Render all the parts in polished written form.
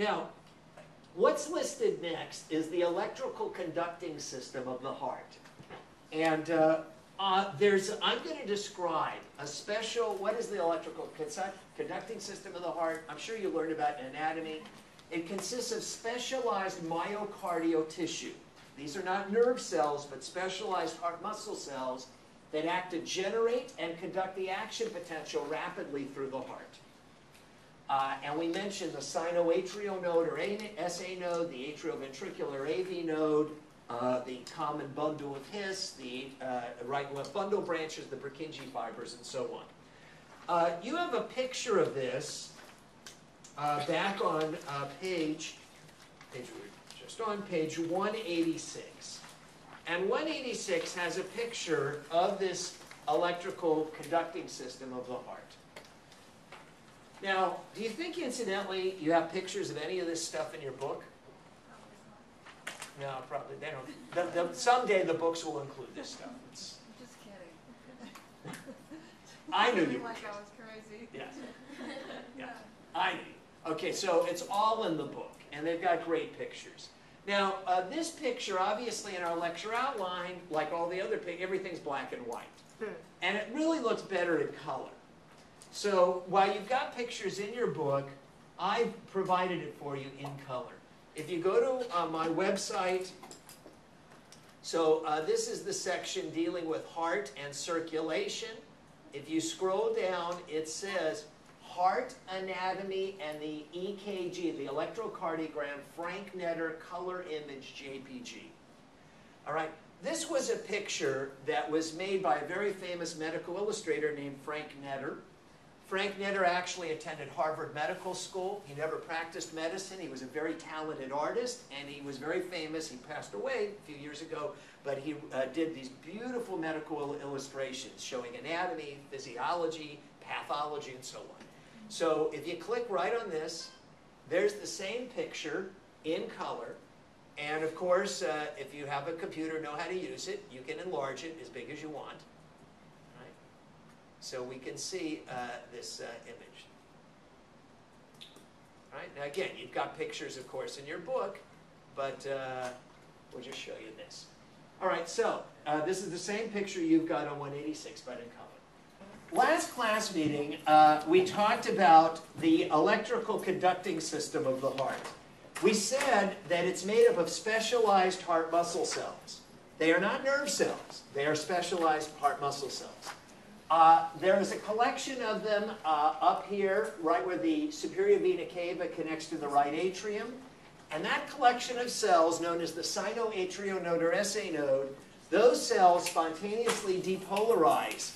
Now, what's listed next is the electrical conducting system of the heart. And I'm going to describe a special, what is the electrical conducting system of the heart? I'm sure you learned about anatomy. It consists of specialized myocardial tissue. These are not nerve cells, but specialized heart muscle cells that act to generate and conduct the action potential rapidly through the heart. And we mentioned the sinoatrial node or SA node, the atrioventricular AV node, the common bundle of His, the right and left bundle branches, the Purkinje fibers, and so on. You have a picture of this back on page 186. And 186 has a picture of this electrical conducting system of the heart. Now, do you think, incidentally, you have pictures of any of this stuff in your book? No, probably they don't. Someday the books will include this stuff. It's... I'm just kidding. I knew you. Like I was crazy. Yeah. Yeah. I knew. Okay, so it's all in the book, and they've got great pictures. Now, this picture, obviously, in our lecture outline, like all the other pictures, everything's black and white, and it really looks better in color. So while you've got pictures in your book, I've provided it for you in color. If you go to my website, so this is the section dealing with heart and circulation. If you scroll down, it says Heart Anatomy and the EKG, the electrocardiogram, Frank Netter Color Image JPG. All right, this was a picture that was made by a very famous medical illustrator named Frank Netter. Frank Netter actually attended Harvard Medical School. He never practiced medicine. He was a very talented artist, and he was very famous. He passed away a few years ago, but he did these beautiful medical illustrations showing anatomy, physiology, pathology, and so on. So if you click right on this, there's the same picture in color. And of course, if you have a computer, know how to use it, you can enlarge it as big as you want. So we can see this image. All right, now again, you've got pictures, of course, in your book, but we'll just show you this. All right, so this is the same picture you've got on 186, but in color. Last class meeting, we talked about the electrical conducting system of the heart. We said that it's made up of specialized heart muscle cells. They are not nerve cells. They are specialized heart muscle cells. There is a collection of them up here, right where the superior vena cava connects to the right atrium. And that collection of cells, known as the sinoatrial node or SA node, those cells spontaneously depolarize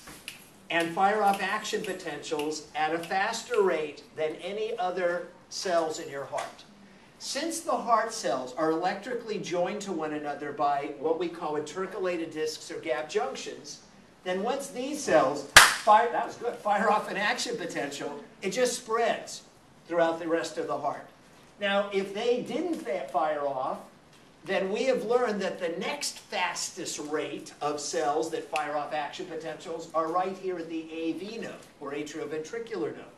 and fire off action potentials at a faster rate than any other cells in your heart. Since the heart cells are electrically joined to one another by what we call intercalated discs or gap junctions, then once these cells fire off an action potential, it just spreads throughout the rest of the heart. Now, if they didn't fire off, then we have learned that the next fastest rate of cells that fire off action potentials are right here at the AV node, or atrioventricular node.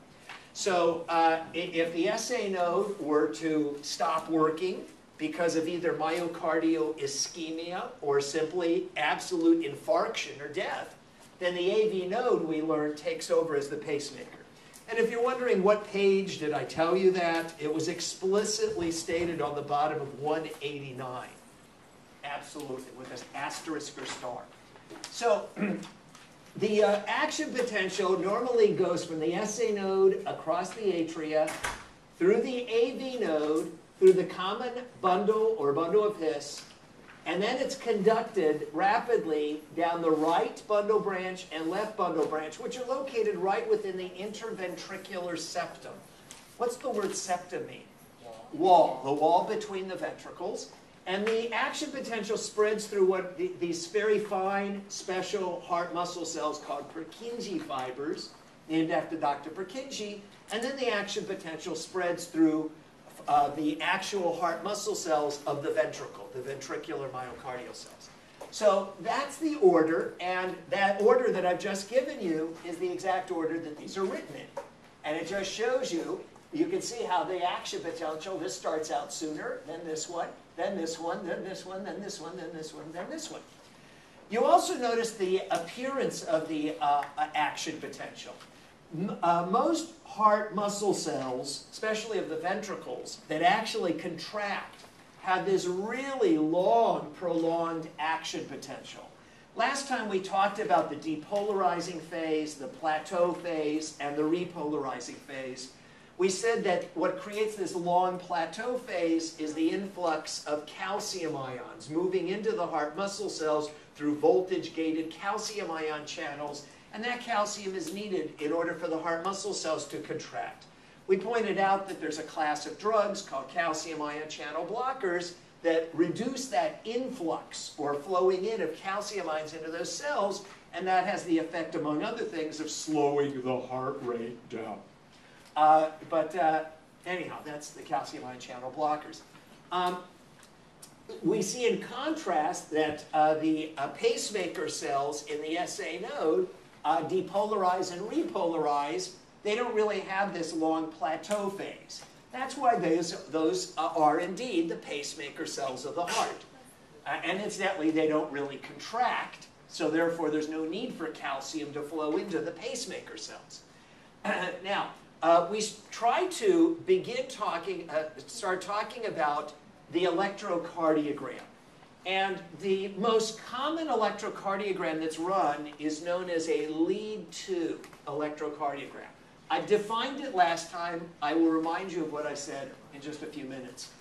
So if the SA node were to stop working because of either myocardial ischemia or simply absolute infarction or death, then the AV node, we learned, takes over as the pacemaker. And if you're wondering what page did I tell you that, it was explicitly stated on the bottom of 189. Absolutely, with an asterisk or star. So the action potential normally goes from the SA node across the atria, through the AV node, through the common bundle or bundle of His, and then it's conducted rapidly down the right bundle branch and left bundle branch, which are located right within the interventricular septum. What's the word septum mean? Wall, the wall between the ventricles. And the action potential spreads through what these very fine, special heart muscle cells called Purkinje fibers, named after Dr. Purkinje, and then the action potential spreads through the actual heart muscle cells of the ventricle, the ventricular myocardial cells. So that's the order, and that order that I've just given you is the exact order that these are written in. And it just shows you you can see how the action potential, this starts out sooner, then this one, then this one, then this one, then this one, then this one, then this one. You also notice the appearance of the action potential. Most heart muscle cells, especially of the ventricles, that actually contract have this really long, prolonged action potential. Last time we talked about the depolarizing phase, the plateau phase, and the repolarizing phase. We said that what creates this long plateau phase is the influx of calcium ions moving into the heart muscle cells through voltage-gated calcium ion channels, and that calcium is needed in order for the heart muscle cells to contract. We pointed out that there's a class of drugs called calcium ion channel blockers that reduce that influx or flowing in of calcium ions into those cells, and that has the effect, among other things, of slowing the heart rate down. Anyhow, that's the calcium ion channel blockers. We see in contrast that the pacemaker cells in the SA node depolarize and repolarize. They don't really have this long plateau phase. That's why those are indeed the pacemaker cells of the heart. And incidentally, they don't really contract, so therefore there's no need for calcium to flow into the pacemaker cells. Now, we try to start talking about the electrocardiogram. And the most common electrocardiogram that's run is known as a lead-to electrocardiogram. I defined it last time. I will remind you of what I said in just a few minutes.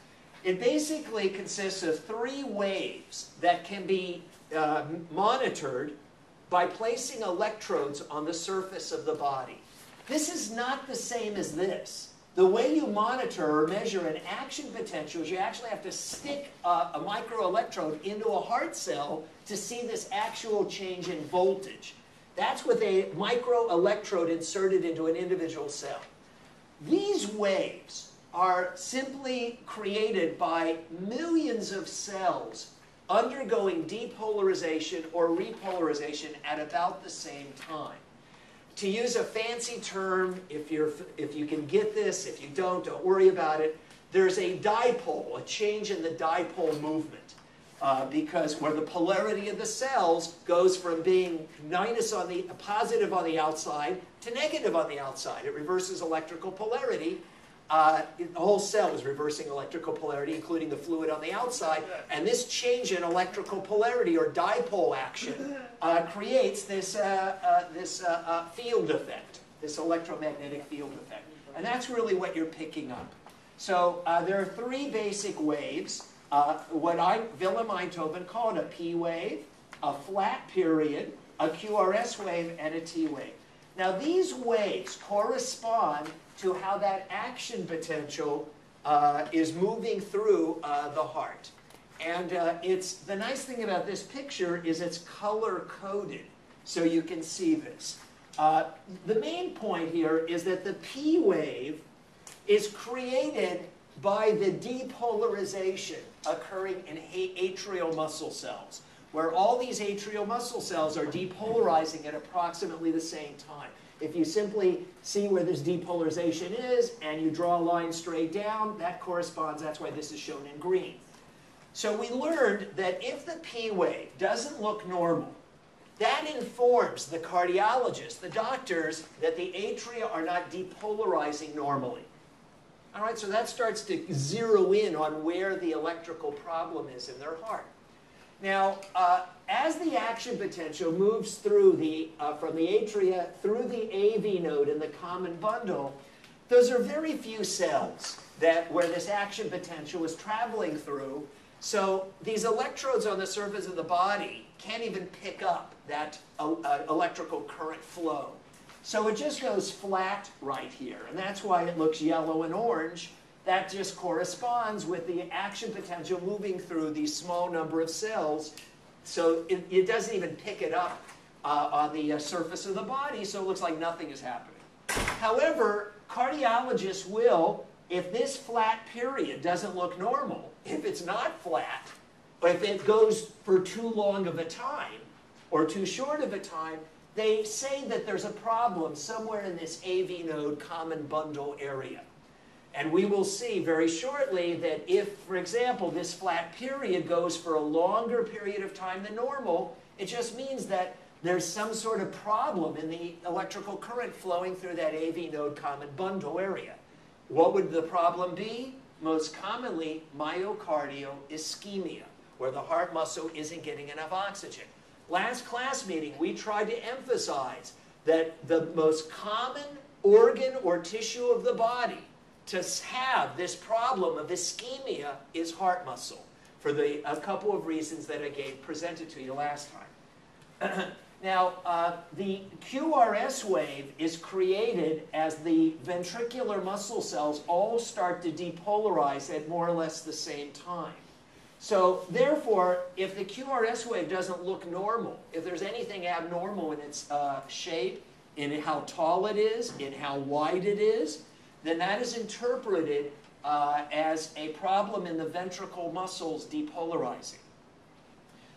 It basically consists of three waves that can be monitored by placing electrodes on the surface of the body. This is not the same as this. The way you monitor or measure an action potential is you actually have to stick a microelectrode into a heart cell to see this actual change in voltage. That's with a microelectrode inserted into an individual cell. These waves are simply created by millions of cells undergoing depolarization or repolarization at about the same time. To use a fancy term, if you can get this, if you don't worry about it. There's a dipole, a change in the dipole movement, because where the polarity of the cells goes from being positive on the outside to negative on the outside. It reverses electrical polarity. The whole cell is reversing electrical polarity, including the fluid on the outside, and this change in electrical polarity or dipole action creates this, field effect, this electromagnetic field effect. And that's really what you're picking up. So there are three basic waves, what Willem Einthoven called a P wave, a flat period, a QRS wave, and a T wave. Now these waves correspond to how that action potential is moving through the heart. And the nice thing about this picture is it's color-coded, so you can see this. The main point here is that the P wave is created by the depolarization occurring in atrial muscle cells, where all these atrial muscle cells are depolarizing at approximately the same time. If you simply see where this depolarization is and you draw a line straight down, that corresponds. That's why this is shown in green. So we learned that if the P wave doesn't look normal, that informs the cardiologist, the doctors, that the atria are not depolarizing normally. All right, so that starts to zero in on where the electrical problem is in their heart. Now, as the action potential moves through from the atria through the AV node in the common bundle, those are very few cells where this action potential is traveling through. So these electrodes on the surface of the body can't even pick up that electrical current flow. So it just goes flat right here, and that's why it looks yellow and orange. That just corresponds with the action potential moving through these small number of cells. So it doesn't even pick it up on the surface of the body, so it looks like nothing is happening. However, cardiologists will, if this flat period doesn't look normal, if it's not flat, or if it goes for too long of a time or too short of a time, they say that there's a problem somewhere in this AV node common bundle area. And we will see very shortly that if, for example, this flat period goes for a longer period of time than normal, it just means that there's some sort of problem in the electrical current flowing through that AV node common bundle area. What would the problem be? Most commonly, myocardial ischemia, where the heart muscle isn't getting enough oxygen. Last class meeting, we tried to emphasize that the most common organ or tissue of the body to have this problem of ischemia is heart muscle, for a couple of reasons that I presented to you last time. Now, the QRS wave is created as the ventricular muscle cells all start to depolarize at more or less the same time. So therefore, if the QRS wave doesn't look normal, if there's anything abnormal in its shape, in how tall it is, in how wide it is, then that is interpreted as a problem in the ventricle muscles depolarizing.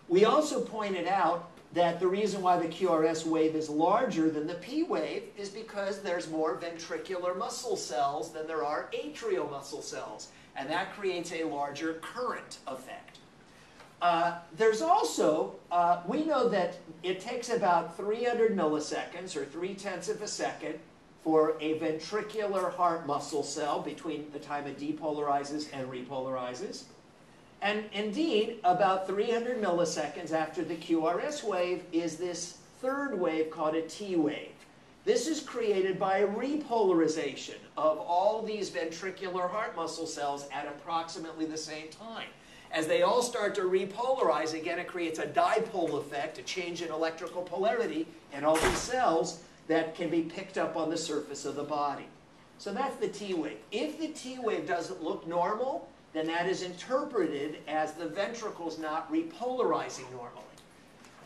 We also pointed out that the reason why the QRS wave is larger than the P wave is because there's more ventricular muscle cells than there are atrial muscle cells, and that creates a larger current effect. There's also, we know that it takes about 300 milliseconds or 3/10 of a second for a ventricular heart muscle cell between the time it depolarizes and repolarizes. And indeed, about 300 milliseconds after the QRS wave is this third wave called a T wave. This is created by a repolarization of all these ventricular heart muscle cells at approximately the same time. As they all start to repolarize, again, it creates a dipole effect, a change in electrical polarity in all these cells that can be picked up on the surface of the body. So that's the T wave. If the T wave doesn't look normal, then that is interpreted as the ventricles not repolarizing normally.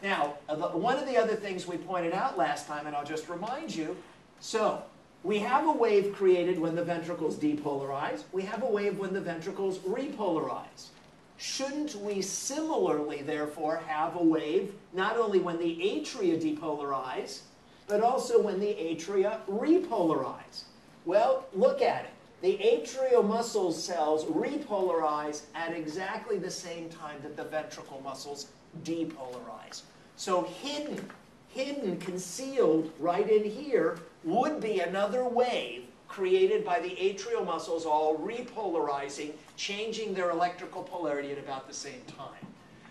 Now, one of the other things we pointed out last time, and I'll just remind you, so we have a wave created when the ventricles depolarize. We have a wave when the ventricles repolarize. Shouldn't we similarly, therefore, have a wave not only when the atria depolarize, but also when the atria repolarize? Well, look at it. The atrial muscle cells repolarize at exactly the same time that the ventricle muscles depolarize. So hidden, concealed right in here would be another wave created by the atrial muscles all repolarizing, changing their electrical polarity at about the same time.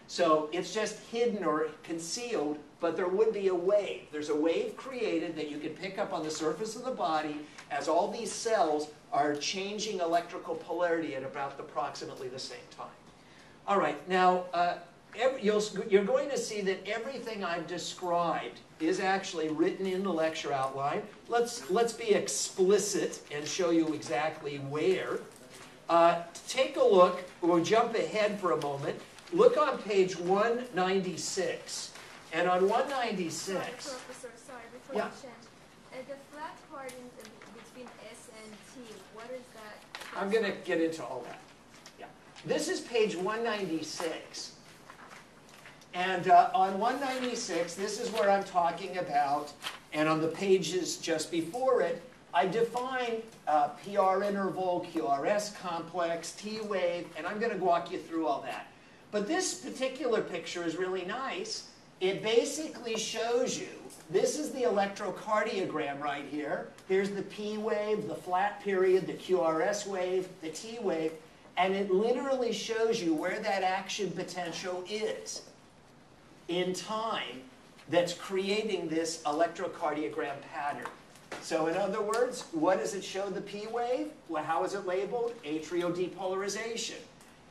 So it's just hidden or concealed, but there would be a wave. There's a wave created that you can pick up on the surface of the body as all these cells are changing electrical polarity at about approximately the same time. All right, now you're going to see that everything I've described is actually written in the lecture outline. Let's be explicit and show you exactly where. Take a look, we'll jump ahead for a moment. Look on page 196. And on 196... Professor, sorry, before you change, the flat part between S and T, what is that? I'm going to get into all that. Yeah. This is page 196. And on 196, this is where I'm talking about, and on the pages just before it, I define PR interval, QRS complex, T wave, and I'm going to walk you through all that. But this particular picture is really nice. It basically shows you, this is the electrocardiogram right here. Here's the P wave, the flat period, the QRS wave, the T wave, and it literally shows you where that action potential is in time that's creating this electrocardiogram pattern. So in other words, what does it show the P wave? Well, how is it labeled? Atrial depolarization.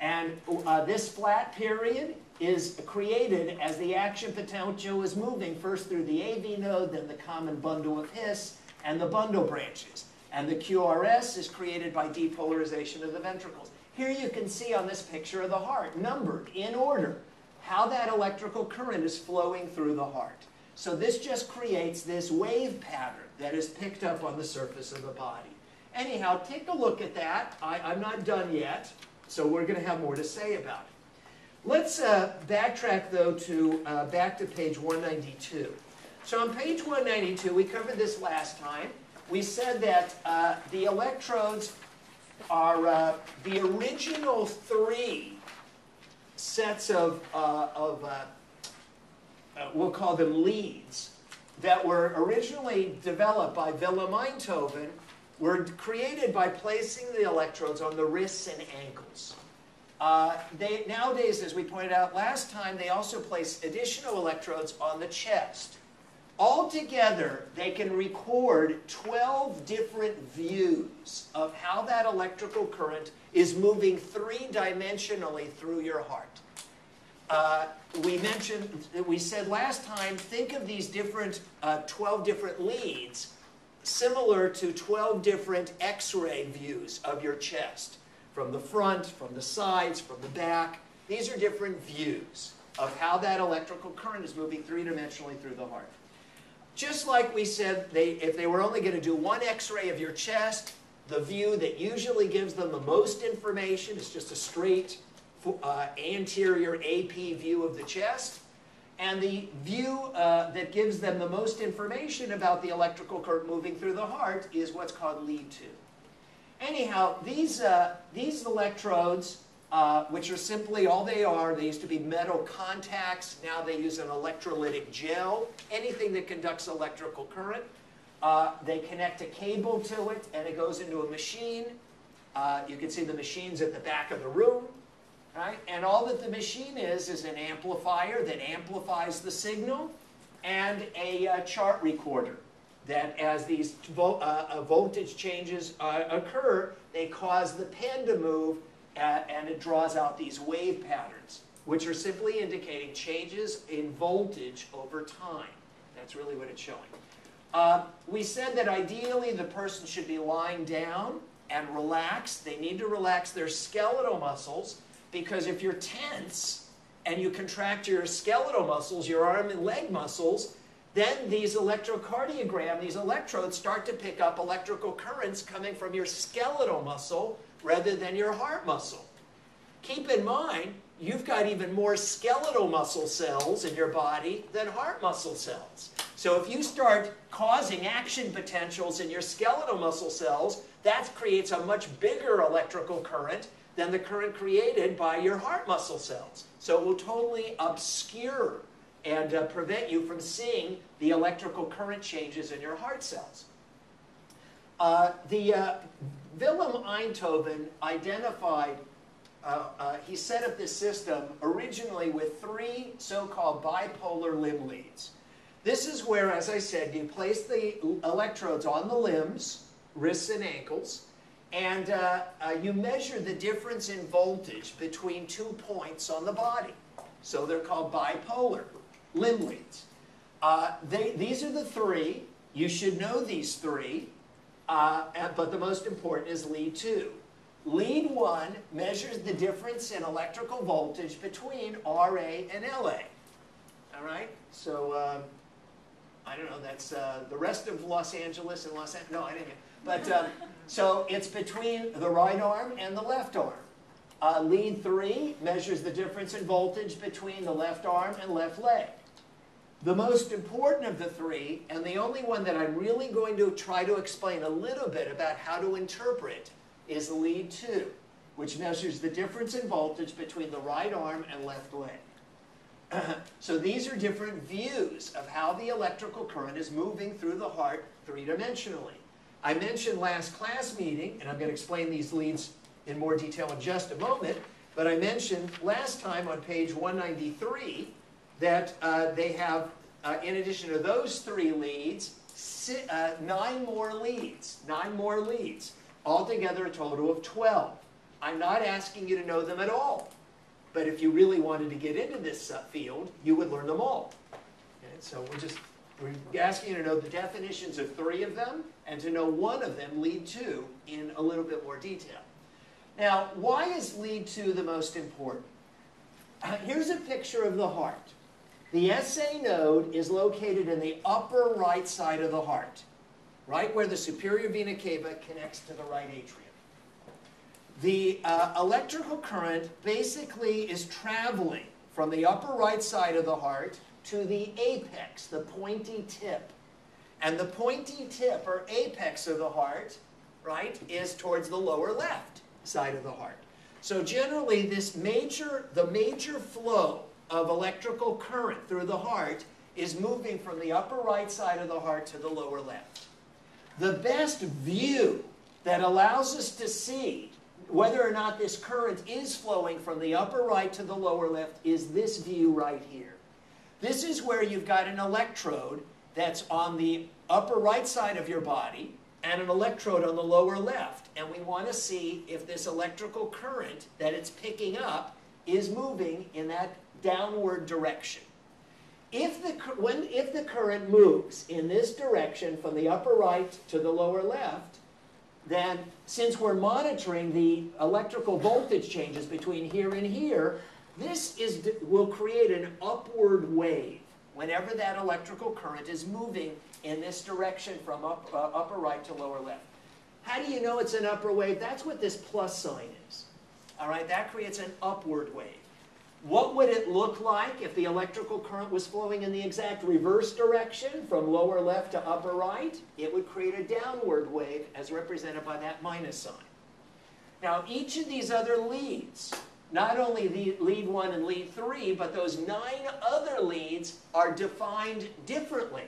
And this flat period is created as the action potential is moving first through the AV node, then the common bundle of His, and the bundle branches. And the QRS is created by depolarization of the ventricles. Here you can see on this picture of the heart, numbered in order, how that electrical current is flowing through the heart. So this just creates this wave pattern that is picked up on the surface of the body. Anyhow, take a look at that. I'm not done yet. So we're going to have more to say about it. Let's backtrack, though, to back to page 192. So on page 192, we covered this last time. We said that the electrodes are the original three sets of we'll call them leads, that were originally developed by Willem Einthoven were created by placing the electrodes on the wrists and ankles. Nowadays, as we pointed out last time, they also place additional electrodes on the chest. Altogether, they can record 12 different views of how that electrical current is moving three-dimensionally through your heart. We said last time, think of these different 12 different leads similar to 12 different X-ray views of your chest. From the front, from the sides, from the back. These are different views of how that electrical current is moving three-dimensionally through the heart. Just like we said, if they were only going to do one X-ray of your chest, the view that usually gives them the most information is just a straight anterior AP view of the chest. And the view that gives them the most information about the electrical current moving through the heart is what's called lead 2. Anyhow, these electrodes, which are simply all they are, they used to be metal contacts. Now they use an electrolytic gel, anything that conducts electrical current. They connect a cable to it, and it goes into a machine. You can see the machines at the back of the room, right? And all that the machine is an amplifier that amplifies the signal and a chart recorder. That as these voltage changes occur, they cause the pen to move, and it draws out these wave patterns, which are simply indicating changes in voltage over time. That's really what it's showing. We said that ideally the person should be lying down and relaxed. They need to relax their skeletal muscles, because if you're tense and you contract your skeletal muscles, your arm and leg muscles, then these electrocardiogram, these electrodes, start to pick up electrical currents coming from your skeletal muscle rather than your heart muscle. Keep in mind, you've got even more skeletal muscle cells in your body than heart muscle cells. So if you start causing action potentials in your skeletal muscle cells, that creates a much bigger electrical current than the current created by your heart muscle cells. So it will totally obscure and prevent you from seeing the electrical current changes in your heart cells. Willem Einthoven identified, he set up this system originally with three so-called bipolar limb leads. This is where, as I said, you place the electrodes on the limbs, wrists and ankles, and you measure the difference in voltage between 2 points on the body. So they're called bipolar limb leads. These are the three. You should know these three, but the most important is lead 2. Lead 1 measures the difference in electrical voltage between RA and LA. All right? So I don't know. That's the rest of Los Angeles and Los Angeles. No, I didn't get it. But so it's between the right arm and the left arm. Lead 3 measures the difference in voltage between the left arm and left leg. The most important of the three, and the only one that I'm really going to try to explain a little bit about how to interpret, is lead 2, which measures the difference in voltage between the right arm and left leg. So these are different views of how the electrical current is moving through the heart three-dimensionally. I mentioned last class meeting, and I'm going to explain these leads in more detail in just a moment, but I mentioned last time on page 193 that they have, in addition to those three leads, 9 more leads, altogether a total of 12. I'm not asking you to know them at all, but if you really wanted to get into this field, you would learn them all. Okay, so we're asking you to know the definitions of 3 of them, and to know one of them, lead 2, in a little bit more detail. Now, why is lead 2 the most important? Here's a picture of the heart. The SA node is located in the upper right side of the heart, right where the superior vena cava connects to the right atrium. The electrical current basically is traveling from the upper right side of the heart to the apex, the pointy tip. And the pointy tip, or apex of the heart, right, is towards the lower left side of the heart. So generally, this the major flow of electrical current through the heart is moving from the upper right side of the heart to the lower left. The best view that allows us to see whether or not this current is flowing from the upper right to the lower left is this view right here. This is where you've got an electrode that's on the upper right side of your body and an electrode on the lower left. And we want to see if this electrical current that it's picking up is moving in that downward direction. If the current moves in this direction from the upper right to the lower left, then since we're monitoring the electrical voltage changes between here and here, this will create an upward wave whenever that electrical current is moving in this direction from upper right to lower left. How do you know it's an upward wave? That's what this plus sign is. All right, that creates an upward wave. What would it look like if the electrical current was flowing in the exact reverse direction from lower left to upper right? It would create a downward wave as represented by that minus sign. Now, each of these other leads, not only the lead 1 and lead 3, but those 9 other leads are defined differently.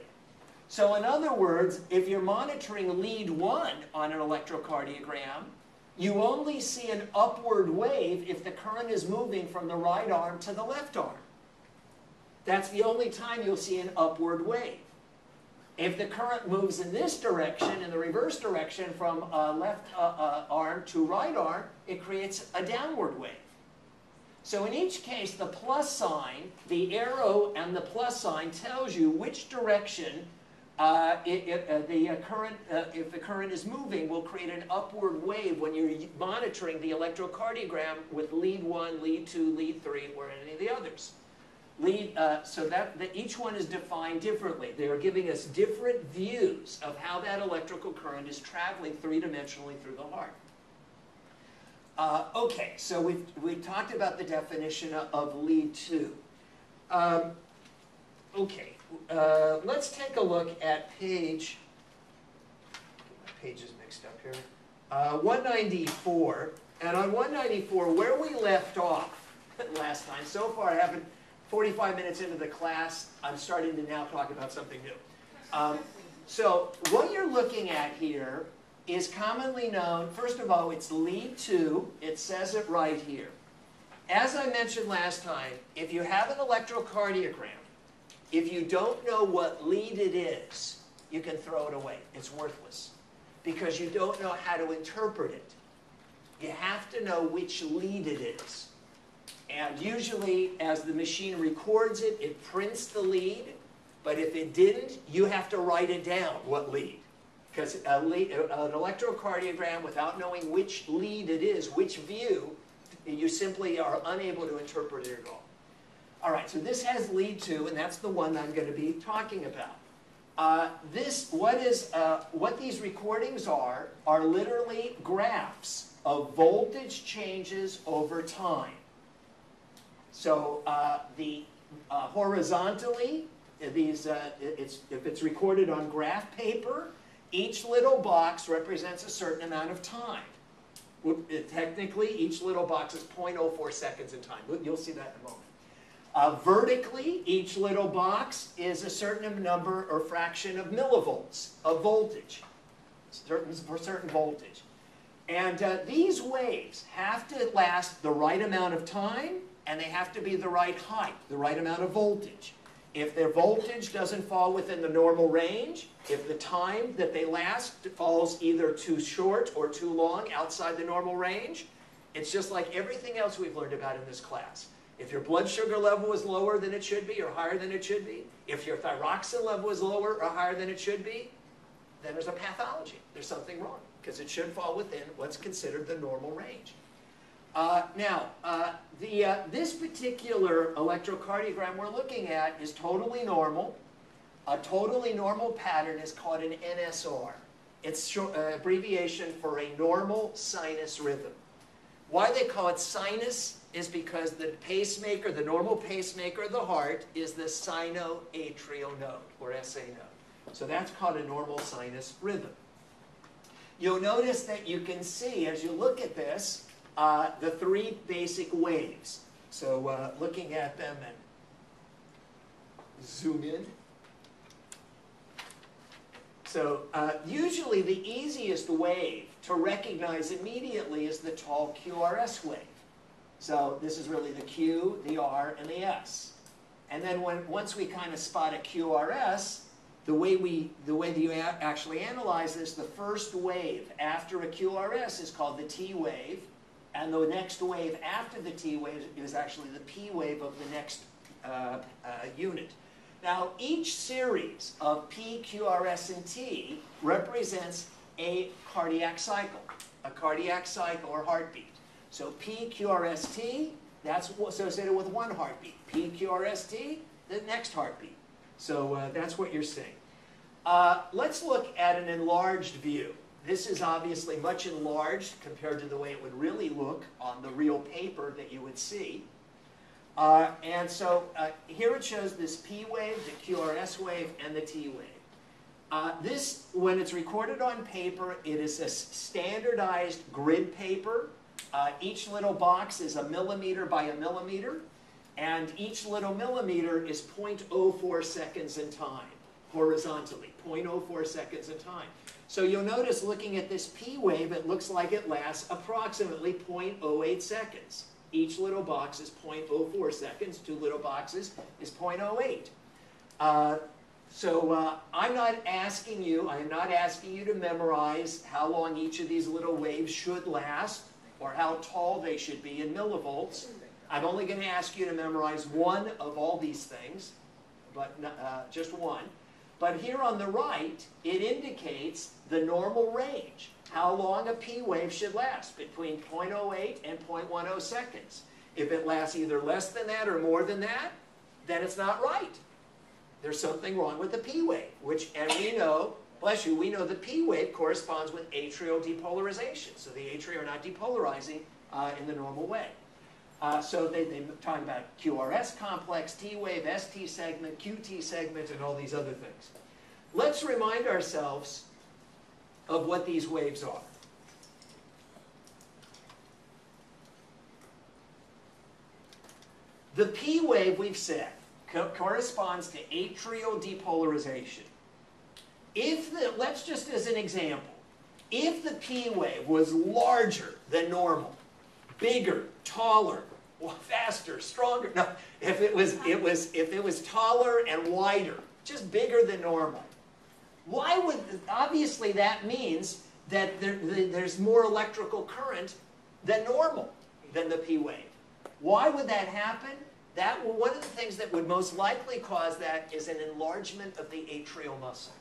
So in other words, if you're monitoring lead 1 on an electrocardiogram, you only see an upward wave if the current is moving from the right arm to the left arm. That's the only time you'll see an upward wave. If the current moves in this direction, in the reverse direction, from left arm to right arm, it creates a downward wave. So in each case, the plus sign, the arrow and the plus sign, tells you which direction if the current is moving, will create an upward wave when you're monitoring the electrocardiogram with lead 1, lead 2, lead 3, or any of the others. So each one is defined differently. They are giving us different views of how that electrical current is traveling three-dimensionally through the heart. Okay, so we talked about the definition of lead 2. Let's take a look at page, get my pages mixed up here, 194. And on 194, where we left off last time, so far I haven't, 45 minutes into the class, I'm starting to now talk about something new. So what you're looking at here is commonly known, first of all, it's lead 2. It says it right here. As I mentioned last time, if you have an electrocardiogram, if you don't know what lead it is, you can throw it away. It's worthless because you don't know how to interpret it. You have to know which lead it is. And usually, as the machine records it, it prints the lead. But if it didn't, you have to write it down, what lead. Because an electrocardiogram, without knowing which lead it is, which view, you simply are unable to interpret it at all. All right, so this has lead 2, and that's the one I'm going to be talking about. What these recordings are literally graphs of voltage changes over time. So horizontally, if it's recorded on graph paper, each little box represents a certain amount of time. Technically, each little box is 0.04 seconds in time. You'll see that in a moment. Vertically, each little box is a certain number or fraction of millivolts of voltage, for certain voltage. And these waves have to last the right amount of time, and they have to be the right height, the right amount of voltage. If their voltage doesn't fall within the normal range, if the time that they last falls either too short or too long outside the normal range, it's just like everything else we've learned about in this class. If your blood sugar level is lower than it should be or higher than it should be, if your thyroxine level is lower or higher than it should be, then there's a pathology. There's something wrong, because it should fall within what's considered the normal range. This particular electrocardiogram we're looking at is totally normal. A totally normal pattern is called an NSR. It's short, abbreviation for a normal sinus rhythm. Why they call it sinus is because the pacemaker, the normal pacemaker of the heart, is the sinoatrial node, or SA node. So that's called a normal sinus rhythm. you'll notice that you can see, as you look at this, the three basic waves. So looking at them and zoom in. So usually the easiest wave to recognize immediately is the tall QRS wave. So this is really the Q, the R, and the S. And then once we kind of spot a QRS, the way that you actually analyze this, the first wave after a QRS is called the T wave, and the next wave after the T wave is actually the P wave of the next unit. Now, each series of P, Q, R, S, and T represents a cardiac cycle, or heartbeat. So P, Q, R, S, T, that's associated with one heartbeat. P, Q, R, S, T, the next heartbeat. So that's what you're seeing. Let's look at an enlarged view. This is obviously much enlarged compared to the way it would really look on the real paper that you would see. And so here it shows this P wave, the QRS wave, and the T wave. This, when it's recorded on paper, it is a standardized grid paper. Each little box is a millimeter by a millimeter, and each little millimeter is 0.04 seconds in time, horizontally, 0.04 seconds in time. So you'll notice looking at this P wave, it looks like it lasts approximately 0.08 seconds. Each little box is 0.04 seconds. Two little boxes is 0.08. I am not asking you to memorize how long each of these little waves should last or how tall they should be in millivolts. I'm only going to ask you to memorize one of all these things, but just one. But here on the right, it indicates the normal range, how long a P wave should last, between 0.08 and 0.10 seconds. If it lasts either less than that or more than that, then it's not right. There's something wrong with the P wave, which, and we know, bless you, we know the P wave corresponds with atrial depolarization. So the atria are not depolarizing in the normal way. So they talk about QRS complex, T wave, ST segment, QT segment, and all these other things. Let's remind ourselves of what these waves are. The P wave, we've said, corresponds to atrial depolarization. Let's just as an example, if the P wave was larger than normal, bigger, taller, faster, stronger. No, if it was taller and wider, just bigger than normal. Why would, obviously that means that there's more electrical current than normal, than the P wave. Why would that happen? One of the things that would most likely cause that is an enlargement of the atrial muscle.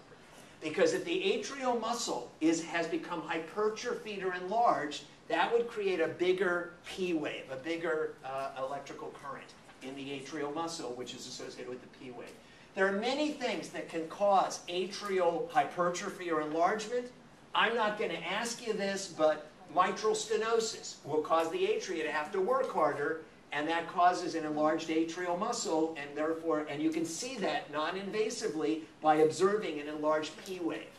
Because if the atrial muscle has become hypertrophied or enlarged, that would create a bigger P wave, a bigger electrical current in the atrial muscle, which is associated with the P wave. There are many things that can cause atrial hypertrophy or enlargement. I'm not going to ask you this, but mitral stenosis will cause the atria to have to work harder, and that causes an enlarged atrial muscle, and therefore, and you can see that non-invasively by observing an enlarged P wave.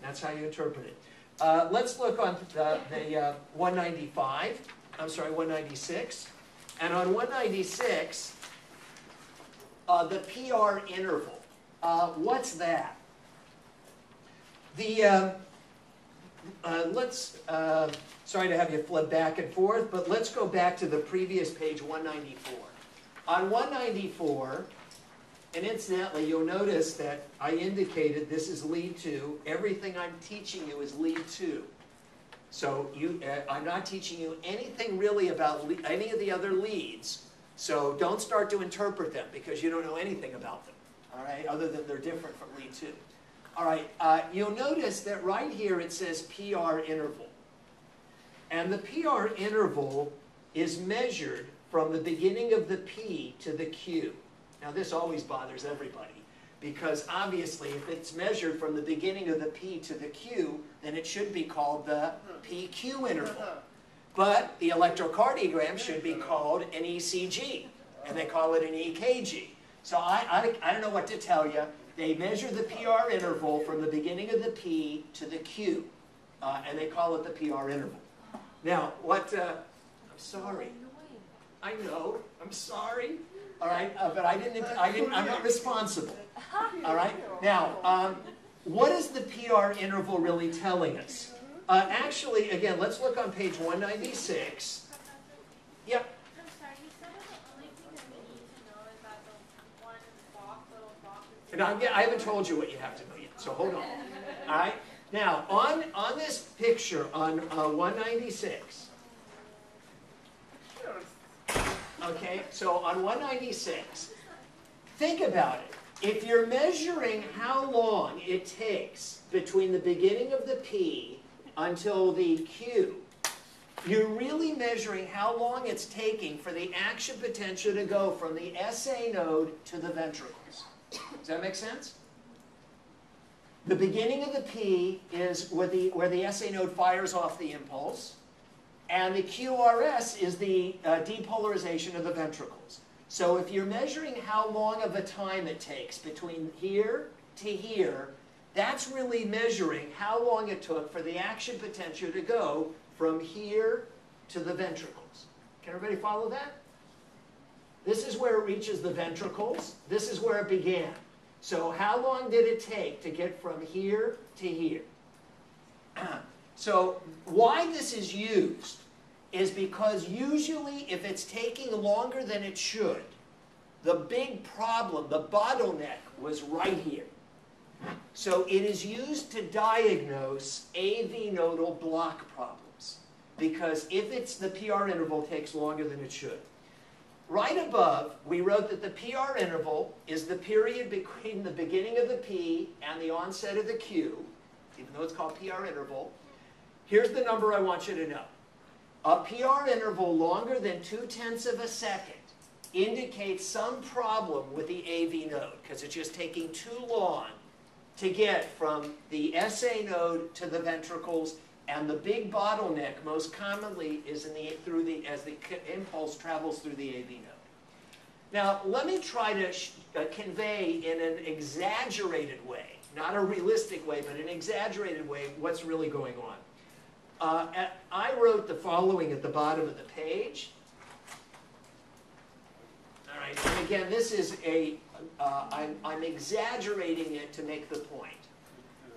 That's how you interpret it. Let's look on the 196. And on 196, the PR interval. What's that? Sorry to have you flip back and forth, but let's go back to the previous page, 194. On 194, and incidentally, you'll notice that I indicated this is lead to. Everything I'm teaching you is lead to. So I'm not teaching you anything really about any of the other leads. So don't start to interpret them because you don't know anything about them, all right, other than they're different from lead to. All right, you'll notice that right here it says PR interval. And the PR interval is measured from the beginning of the P to the Q. Now, this always bothers everybody because, obviously, if it's measured from the beginning of the P to the Q, then it should be called the PQ interval. But the electrocardiogram should be called an ECG, and they call it an EKG. So I don't know what to tell you. They measure the PR interval from the beginning of the P to the Q. and they call it the PR interval. Now, what, I'm sorry. I know, I'm sorry, all right, but I'm not responsible, all right? Now, what is the PR interval really telling us? Actually, again, let's look on page 196. Yep. I'm sorry, you said that the only thing that we need to know is that the one block, little block is... And I haven't told you what you have to know yet, so hold on, all right? Now, on this picture, on 196, okay, so on 196, think about it. If you're measuring how long it takes between the beginning of the P until the Q, you're really measuring how long it's taking for the action potential to go from the SA node to the ventricles. Does that make sense? The beginning of the P is where the SA node fires off the impulse. And the QRS is the depolarization of the ventricles. So if you're measuring how long of a time it takes between here to here, that's really measuring how long it took for the action potential to go from here to the ventricles. Can everybody follow that? This is where it reaches the ventricles. This is where it began. So how long did it take to get from here to here? So why this is used is because usually if it's taking longer than it should, the big problem, the bottleneck, was right here. So it is used to diagnose AV nodal block problems, because if it's the PR interval takes longer than it should. Right above, we wrote that the PR interval is the period between the beginning of the P and the onset of the Q, even though it's called PR interval. Here's the number I want you to know. A PR interval longer than 0.2 of a second indicates some problem with the AV node, because it's just taking too long to get from the SA node to the ventricles, and the big bottleneck most commonly is as the impulse travels through the AV node. Now, let me try to convey in an exaggerated way, not a realistic way, but an exaggerated way, what's really going on. I wrote the following at the bottom of the page. All right, and again, this is a, I'm exaggerating it to make the point.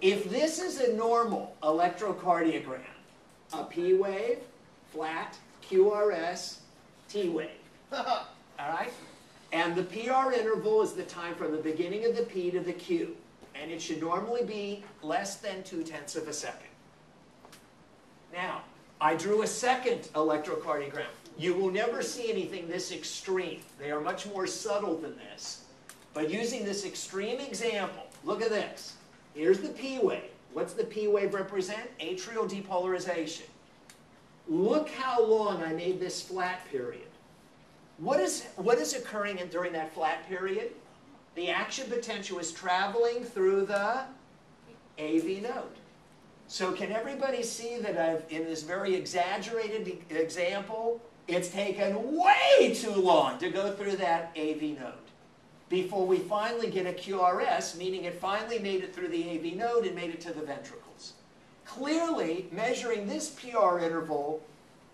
If this is a normal electrocardiogram, a P wave, flat, QRS, T wave, all right? And the PR interval is the time from the beginning of the P to the Q, and it should normally be less than 0.2 of a second. Now, I drew a second electrocardiogram. You will never see anything this extreme. They are much more subtle than this. But using this extreme example, look at this. Here's the P wave. What's the P wave represent? Atrial depolarization. Look how long I made this flat period. What is occurring during that flat period? The action potential is traveling through the AV node. So can everybody see that in this very exaggerated example, it's taken way too long to go through that AV node before we finally get a QRS, meaning it finally made it through the AV node and made it to the ventricles. Clearly, measuring this PR interval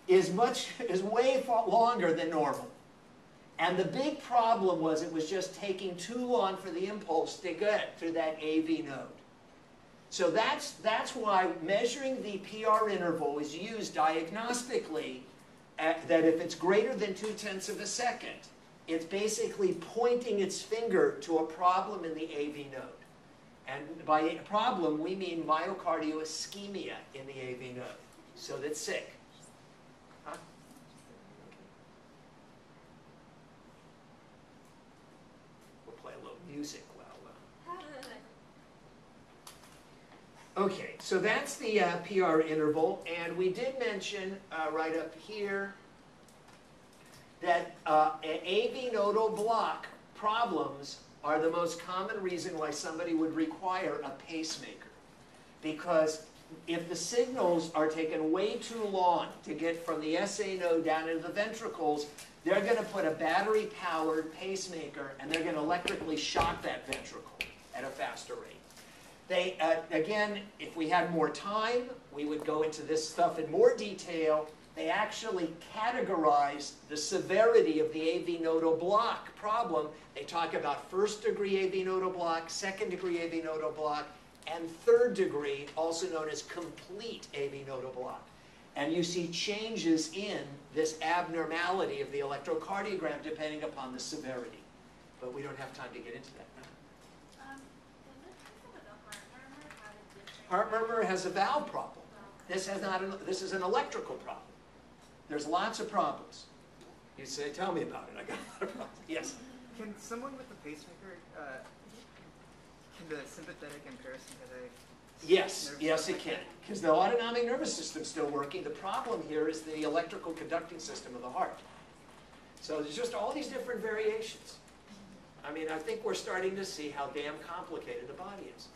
is way longer than normal. And the big problem was it was just taking too long for the impulse to get through that AV node. So that's why measuring the PR interval is used diagnostically, that if it's greater than 0.2 of a second, it's basically pointing its finger to a problem in the AV node. And by a problem, we mean myocardial ischemia in the AV node. So that's sick. Huh? We'll play a little music. Okay, so that's the PR interval, and we did mention right up here that AV nodal block problems are the most common reason why somebody would require a pacemaker, because if the signals are taken way too long to get from the SA node down into the ventricles, they're going to put a battery-powered pacemaker, and they're going to electrically shock that ventricle at a faster rate. They, again, if we had more time, we would go into this stuff in more detail. They actually categorized the severity of the AV nodal block problem. They talk about first-degree AV nodal block, second-degree AV nodal block, and third-degree, also known as complete AV nodal block. And you see changes in this abnormality of the electrocardiogram depending upon the severity. But we don't have time to get into that now. Heart murmur has a valve problem. This has not. This is an electrical problem. There's lots of problems. You say, tell me about it. I got a lot of problems. Yes. Can someone with a pacemaker? Can the sympathetic and parasympathetic? Yes. Yes, it can. Because the autonomic nervous system's still working. The problem here is the electrical conducting system of the heart. So there's just all these different variations. I mean, I think we're starting to see how damn complicated the body is.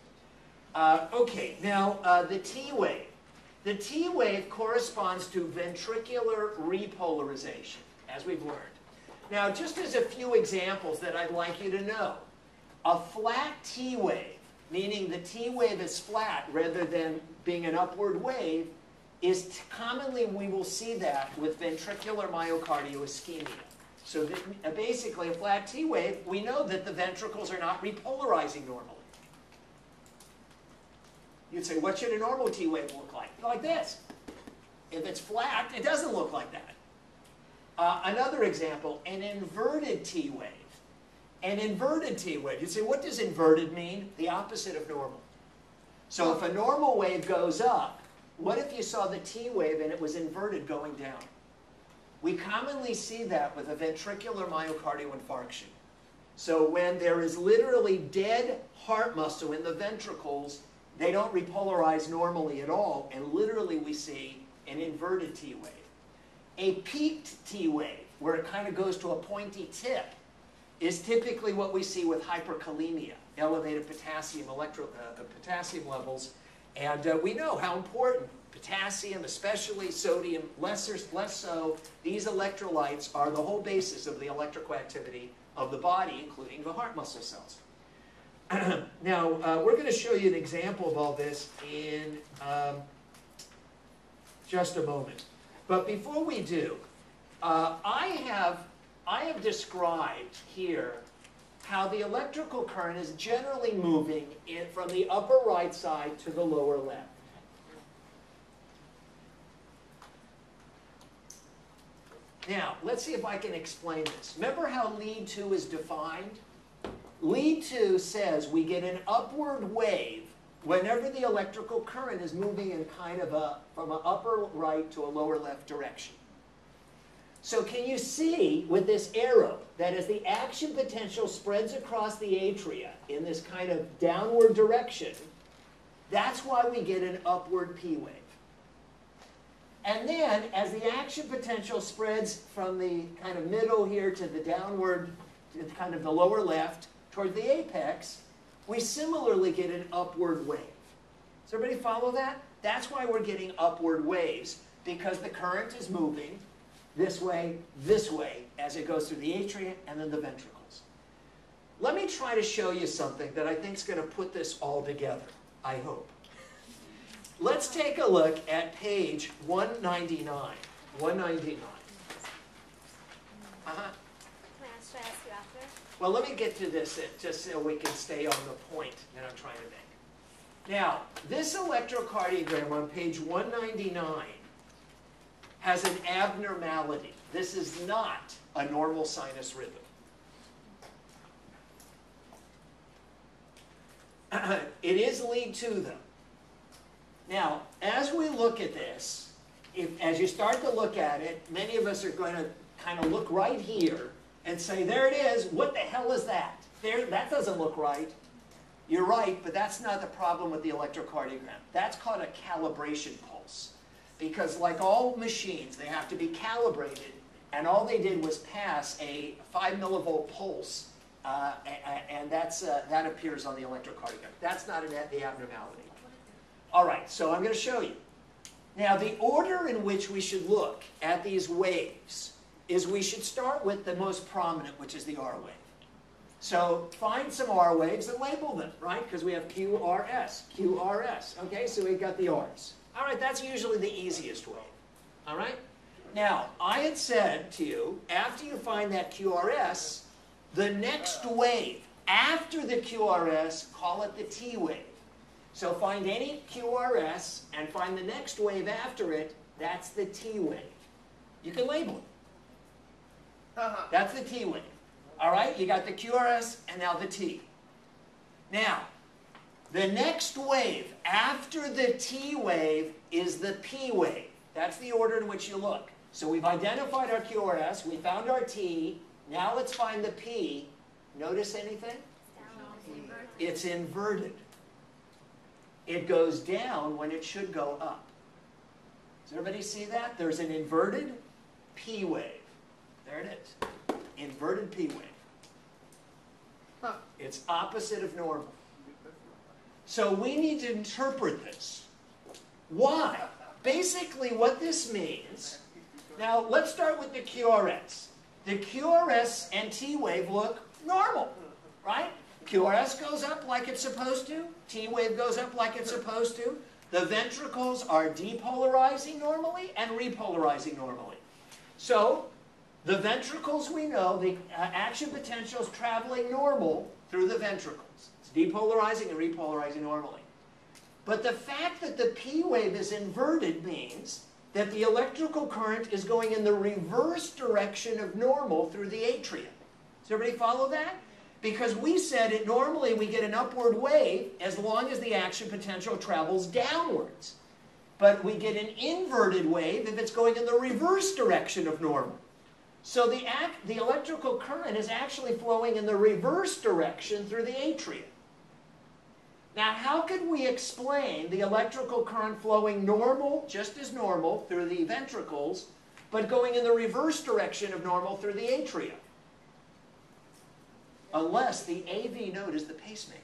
Okay, now the T wave. The T wave corresponds to ventricular repolarization, as we've learned. Now, just as a few examples that I'd like you to know, a flat T wave, meaning the T wave is flat rather than being an upward wave, is commonly, we will see that with ventricular myocardial ischemia. So that, basically, a flat T wave, we know that the ventricles are not repolarizing normally. You'd say, what should a normal T wave look like? Like this. If it's flat, it doesn't look like that. Another example, an inverted T wave. An inverted T wave. You'd say, what does inverted mean? The opposite of normal. So if a normal wave goes up, what if you saw the T wave and it was inverted going down? We commonly see that with a ventricular myocardial infarction. So when there is literally dead heart muscle in the ventricles, they don't repolarize normally at all, and literally we see an inverted T wave. A peaked T wave, where it kind of goes to a pointy tip, is typically what we see with hyperkalemia, elevated potassium, potassium levels. And we know how important potassium, especially sodium, less so, these electrolytes are the whole basis of the electrical activity of the body, including the heart muscle cells. Now, we're going to show you an example of all this in just a moment. But before we do, I have described here how the electrical current is generally moving in from the upper right side to the lower left. Now, let's see if I can explain this. Remember how lead 2 is defined? Lead 2 says we get an upward wave whenever the electrical current is moving in kind of a, from an upper right to a lower left direction. So can you see with this arrow that as the action potential spreads across the atria in this kind of downward direction, that's why we get an upward P wave. And then as the action potential spreads from the kind of middle here to the downward, to kind of the lower left, toward the apex, we similarly get an upward wave. Does everybody follow that? That's why we're getting upward waves, because the current is moving this way, as it goes through the atria and then the ventricles. Let me try to show you something that I think is going to put this all together, I hope. Let's take a look at page 199. 199. Well, let me get to this just so we can stay on the point that I'm trying to make. Now, this electrocardiogram on page 199 has an abnormality. This is not a normal sinus rhythm. It is lead 2, though. Now, as we look at this, as you start to look at it, many of us are going to kind of look right here and say, there it is, what the hell is that? There, that doesn't look right. You're right, but that's not the problem with the electrocardiogram. That's called a calibration pulse. Because like all machines, they have to be calibrated, and all they did was pass a 5 millivolt pulse, and that's, that appears on the electrocardiogram. That's not the abnormality. All right, so I'm going to show you. Now, the order in which we should look at these waves is we should start with the most prominent, which is the R wave. So find some R waves and label them, right? Because we have QRS, QRS. Okay, so we've got the Rs. All right, that's usually the easiest wave. All right? Now, I had said to you, after you find that QRS, the next wave after the QRS, call it the T wave. So find any QRS and find the next wave after it. That's the T wave. You can label it. That's the T wave. All right, you got the QRS and now the T. Now, the next wave after the T wave is the P wave. That's the order in which you look. So we've identified our QRS, we found our T, now let's find the P. Notice anything? It's inverted. It goes down when it should go up. Does everybody see that? There's an inverted P wave. There it is. Inverted P wave. Huh. It's opposite of normal. So we need to interpret this. Why? Basically what this means, now let's start with the QRS. The QRS and T wave look normal, right? QRS goes up like it's supposed to. T wave goes up like it's supposed to. The ventricles are depolarizing normally and repolarizing normally. So the ventricles, we know, the action potential is traveling normal through the ventricles. It's depolarizing and repolarizing normally. But the fact that the P wave is inverted means that the electrical current is going in the reverse direction of normal through the atria. Does everybody follow that? Because we said it normally we get an upward wave as long as the action potential travels downwards. But we get an inverted wave if it's going in the reverse direction of normal. So the electrical current is actually flowing in the reverse direction through the atria. Now, how could we explain the electrical current flowing normal, just as normal, through the ventricles, but going in the reverse direction of normal through the atria? Unless the AV node is the pacemaker.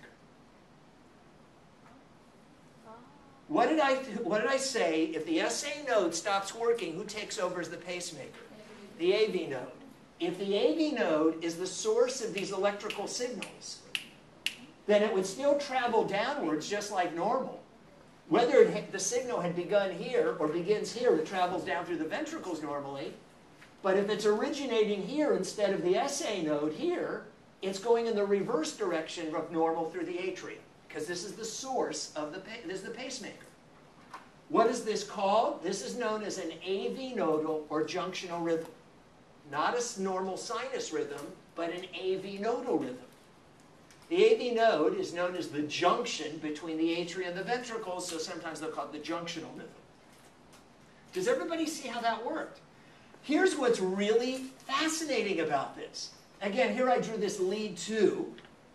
What did I say? If the SA node stops working, who takes over as the pacemaker? The AV node. If the AV node is the source of these electrical signals, then it would still travel downwards just like normal. Whether the signal had begun here or begins here, it travels down through the ventricles normally. But if it's originating here instead of the SA node here, it's going in the reverse direction of normal through the atria, because this is the source of this is the pacemaker. What is this called? This is known as an AV nodal or junctional rhythm. Not a normal sinus rhythm, but an AV nodal rhythm. The AV node is known as the junction between the atria and the ventricles, so sometimes they'll call it the junctional rhythm. Does everybody see how that worked? Here's what's really fascinating about this. Again, here I drew this lead 2.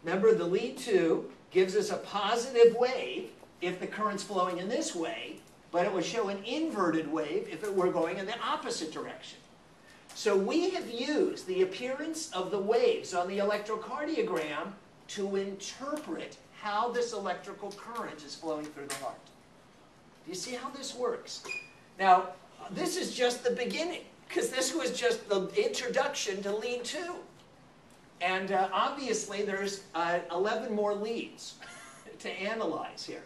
Remember, the lead 2 gives us a positive wave if the current's flowing in this way, but it would show an inverted wave if it were going in the opposite direction. So we have used the appearance of the waves on the electrocardiogram to interpret how this electrical current is flowing through the heart. Do you see how this works? Now, this is just the beginning, because this was just the introduction to lead 2. And obviously, there's 11 more leads to analyze here.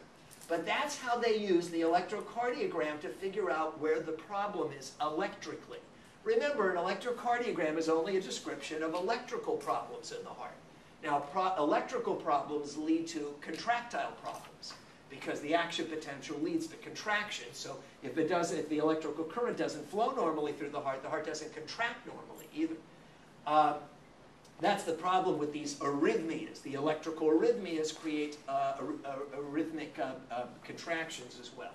But that's how they use the electrocardiogram to figure out where the problem is electrically. Remember, an electrocardiogram is only a description of electrical problems in the heart. Now, electrical problems lead to contractile problems because the action potential leads to contraction. So if the electrical current doesn't flow normally through the heart doesn't contract normally either. That's the problem with these arrhythmias. The electrical arrhythmias create arrhythmic contractions as well.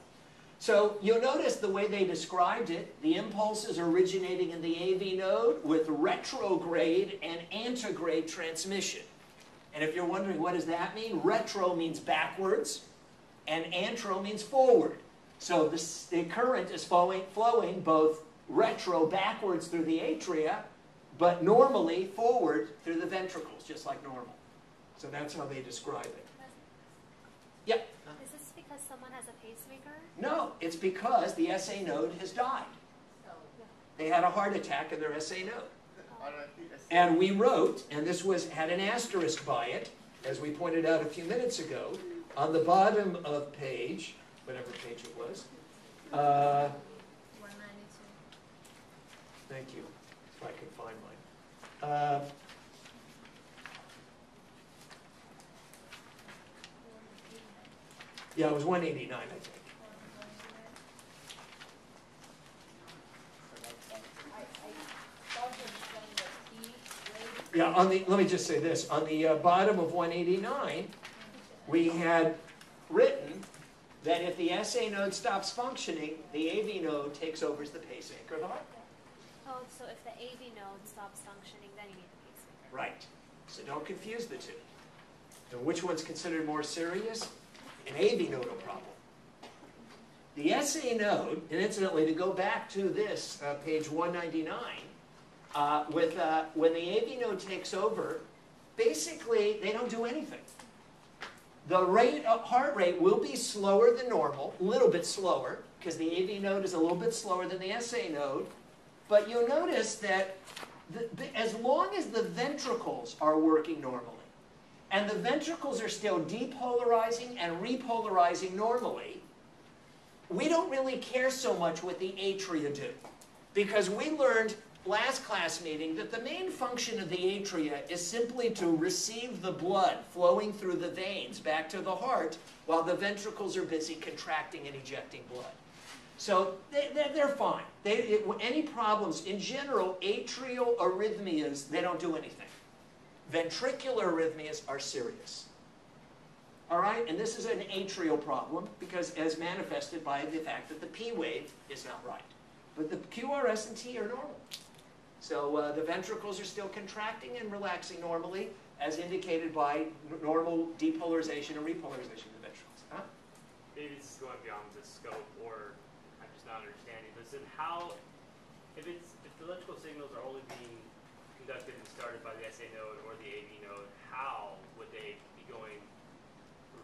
So you'll notice the way they described it, the impulses originating in the AV node with retrograde and antegrade transmission. And if you're wondering what does that mean, retro means backwards and antro means forward. So the current is flowing both retro backwards through the atria, but normally forward through the ventricles, just like normal. So that's how they describe it. Yeah? Is this because someone has a pacemaker? No, it's because the SA node has died. They had a heart attack in their SA node. And we wrote, and this was had an asterisk by it, as we pointed out a few minutes ago, on the bottom of page, whatever page it was. 192. Thank you, if I can find mine. Yeah, it was 189, I think. Yeah, on the, let me just say this. On the bottom of 189, we had written that if the SA node stops functioning, the AV node takes over as the pacemaker of the heart. Oh, so if the AV node stops functioning, then you need the pacemaker. Right. So don't confuse the two. Now, which one's considered more serious? An AV nodal problem. The SA node, and incidentally, to go back to this, page 199, when the AV node takes over, basically they don't do anything. The rate of heart rate will be slower than normal, a little bit slower, because the AV node is a little bit slower than the SA node. But you'll notice that as long as the ventricles are working normally, and the ventricles are still depolarizing and repolarizing normally, we don't really care so much what the atria do, because we learned last class meeting that the main function of the atria is simply to receive the blood flowing through the veins back to the heart while the ventricles are busy contracting and ejecting blood. So they're fine. Any problems, in general, atrial arrhythmias, they don't do anything. Ventricular arrhythmias are serious. All right? And this is an atrial problem because as manifested by the fact that the P wave is not right. But the QRS and T are normal. So the ventricles are still contracting and relaxing normally, as indicated by normal depolarization and repolarization of the ventricles. Huh? Maybe this is going beyond the scope, or I'm just not understanding. But then how, if the electrical signals are only being conducted and started by the SA node or the AV node, how would they be going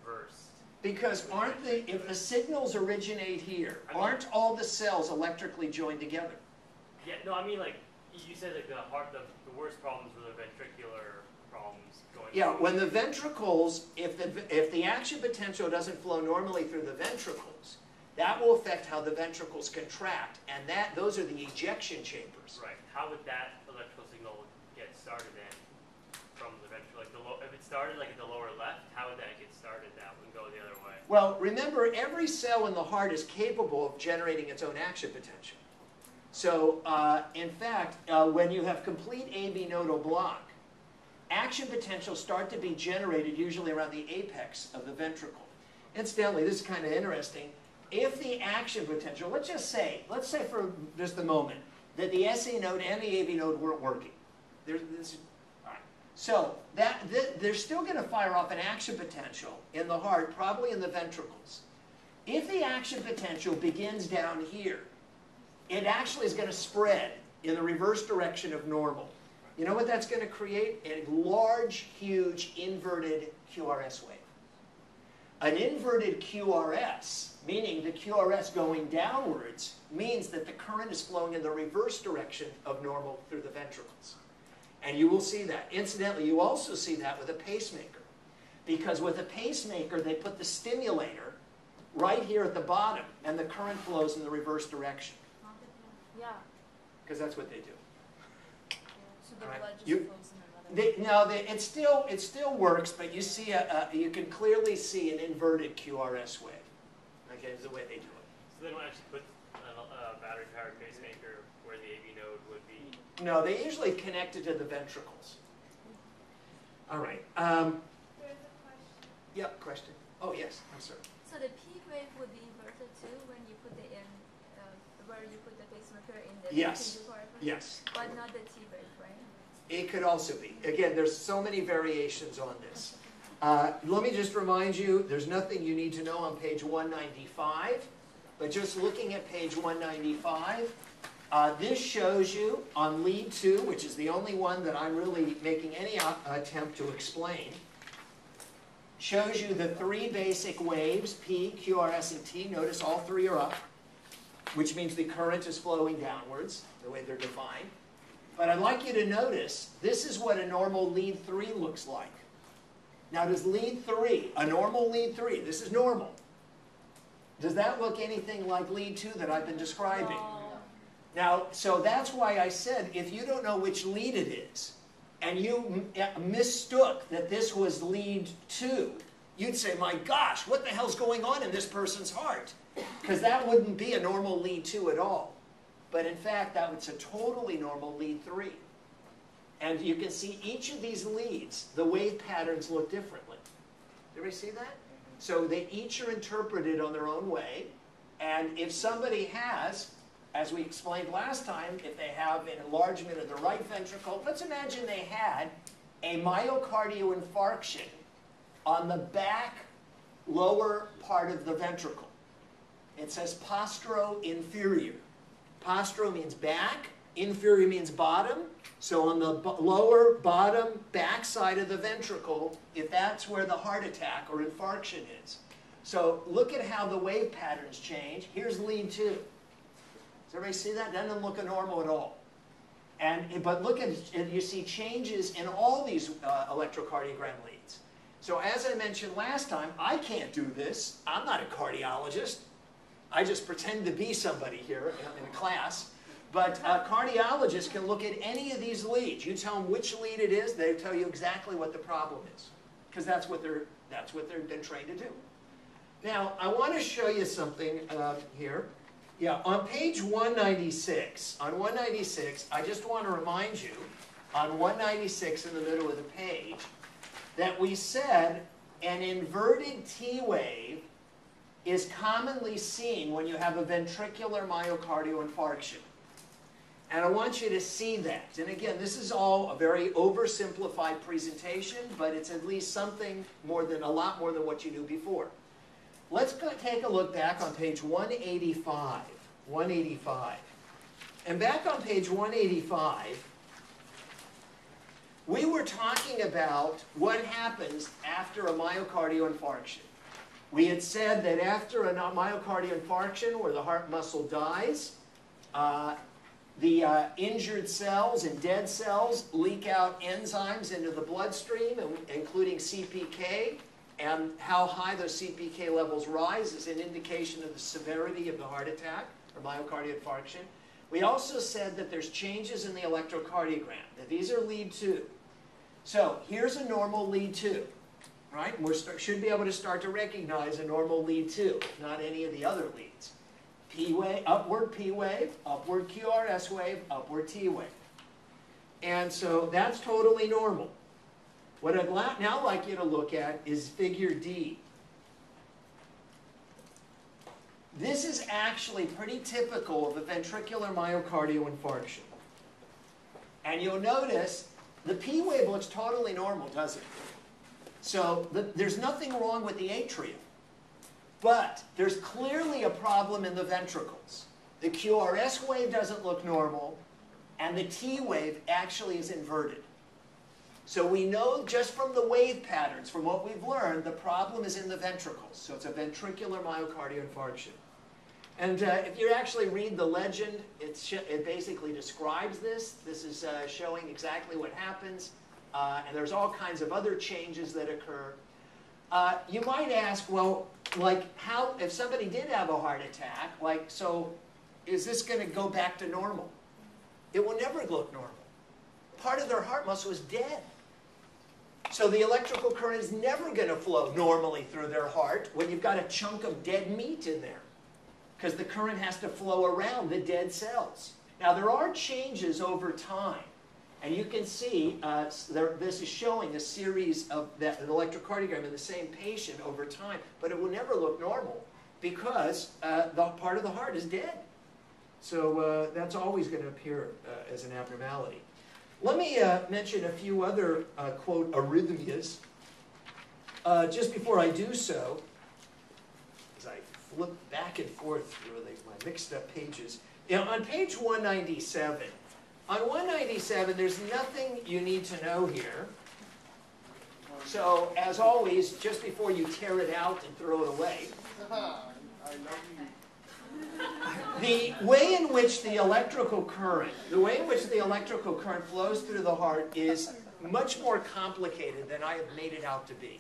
reversed? Because aren't they, if the signals originate here, aren't all the cells electrically joined together? Yeah, no, I mean like. You said like the worst problems were the ventricular problems going. Yeah, when the ventricles, if the action potential doesn't flow normally through the ventricles, that will affect how the ventricles contract, and that those are the ejection chambers. Right. How would that electrical signal get started then from the ventricle? Like if it started like at the lower left, how would that get started? That would go the other way. Well, remember, every cell in the heart is capable of generating its own action potential. So, in fact, when you have complete AV nodal block, action potentials start to be generated usually around the apex of the ventricle. Incidentally, this is kind of interesting. If the action potential, let's say for just the moment, that the SA node and the AV node weren't working. All right. So, they're still going to fire off an action potential in the heart, probably in the ventricles. If the action potential begins down here, it actually is going to spread in the reverse direction of normal. You know what that's going to create? A large, huge, inverted QRS wave. An inverted QRS, meaning the QRS going downwards, means that the current is flowing in the reverse direction of normal through the ventricles. And you will see that. Incidentally, you also see that with a pacemaker. Because with a pacemaker, they put the stimulator right here at the bottom, and the current flows in the reverse direction. Yeah. Because that's what they do. Yeah. So the blood just flows in another way. No, it still works, but you see you can clearly see an inverted QRS wave. Okay, is the way they do it. So they don't actually put a battery-powered pacemaker where the AV node would be. No, they usually connect it to the ventricles. All right. There's a question. Yeah, question. Oh yes, I'm sorry. So the P wave would be inverted too when you put the in. Where you put the pacemaker in the yes. Yes. But not the T wave, right? It could also be. Again, there's so many variations on this. Let me just remind you, there's nothing you need to know on page 195. But just looking at page 195, this shows you on lead 2, which is the only one that I'm really making any attempt to explain, shows you the three basic waves, P, QRS, and T. Notice all three are up, which means the current is flowing downwards, the way they're defined. But I'd like you to notice, this is what a normal lean 3 looks like. Now does lean 3, a normal lean 3, this is normal. Does that look anything like lean 2 that I've been describing? No. Now, so that's why I said, if you don't know which lean it is, and you mistook that this was lean 2, you'd say, my gosh, what the hell's going on in this person's heart? Because that wouldn't be a normal lean 2 at all. But in fact, that was a totally normal lean 3. And you can see each of these leads, the wave patterns look differently. Did we see that? So they each are interpreted on their own way. And if somebody has, as we explained last time, if they have an enlargement of the right ventricle, let's imagine they had a myocardial infarction on the back lower part of the ventricle. It says postero inferior. Postero means back, inferior means bottom. So on the lower bottom back side of the ventricle, if that's where the heart attack or infarction is. So look at how the wave patterns change. Here's lean 2. Does everybody see that? That doesn't look normal at all. But look at, you see changes in all these electrocardiogram leads. So as I mentioned last time, I can't do this. I'm not a cardiologist. I just pretend to be somebody here in class. But cardiologists can look at any of these leads. You tell them which lead it is, they tell you exactly what the problem is. Because that's what they've been trained to do. Now, I want to show you something here. Yeah, on page 196, I just want to remind you, on 196 in the middle of the page, that we said an inverted T wave is commonly seen when you have a ventricular myocardial infarction. And I want you to see that. And again, this is all a very oversimplified presentation, but it's at least something more than, a lot more than what you knew before. Let's go take a look back on page 185. And back on page 185, we were talking about what happens after a myocardial infarction. We had said that after a myocardial infarction, where the heart muscle dies, the injured cells and dead cells leak out enzymes into the bloodstream, including CPK, and how high those CPK levels rise is an indication of the severity of the heart attack or myocardial infarction. We also said that there's changes in the electrocardiogram, that these are lead 2. So here's a normal lead 2, right? We should be able to start to recognize a normal lead 2, if not any of the other leads. P wave, upward P wave, upward QRS wave, upward T wave. And so that's totally normal. What I'd now like you to look at is figure D. This is actually pretty typical of a ventricular myocardial infarction. And you'll notice the P wave looks totally normal, doesn't it? So there's nothing wrong with the atrium. But there's clearly a problem in the ventricles. The QRS wave doesn't look normal, and the T wave actually is inverted. So we know just from the wave patterns, from what we've learned, the problem is in the ventricles. So it's a ventricular myocardial infarction. And if you actually read the legend, it basically describes this. This is showing exactly what happens. And there's all kinds of other changes that occur. You might ask, well, like how, if somebody did have a heart attack, like, so is this going to go back to normal? It will never look normal. Part of their heart muscle is dead. So the electrical current is never going to flow normally through their heart when you've got a chunk of dead meat in there, because the current has to flow around the dead cells. Now, there are changes over time. And you can see this is showing a series of an electrocardiogram in the same patient over time, but it will never look normal because the part of the heart is dead. So that's always going to appear as an abnormality. Let me mention a few other, quote, arrhythmias. Just before I do so, as I flip back and forth through my mixed up pages, now, on page 197, there's nothing you need to know here. So, as always, just before you tear it out and throw it away. I love you. The way in which the electrical current, flows through the heart is much more complicated than I have made it out to be.